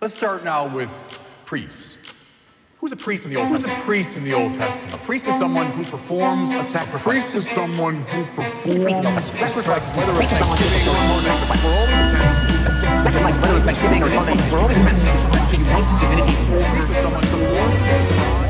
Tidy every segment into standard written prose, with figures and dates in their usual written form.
Let's start now with priests. Who's a priest in the Old Testament? Who's a priest in the Old Testament? A priest is someone who performs a sacrifice. A priest is someone who performs a sacrifice. Whether it's Thanksgiving or a sacrifice, we're always intense. Sacrifice, whether it's Thanksgiving or something, we're always intense. He's right to divinity. A priest is someone who performs.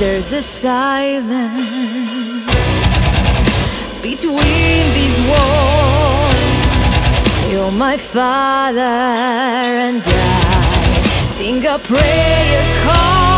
There's a silence between these walls. You're my Father and I sing a prayer's call.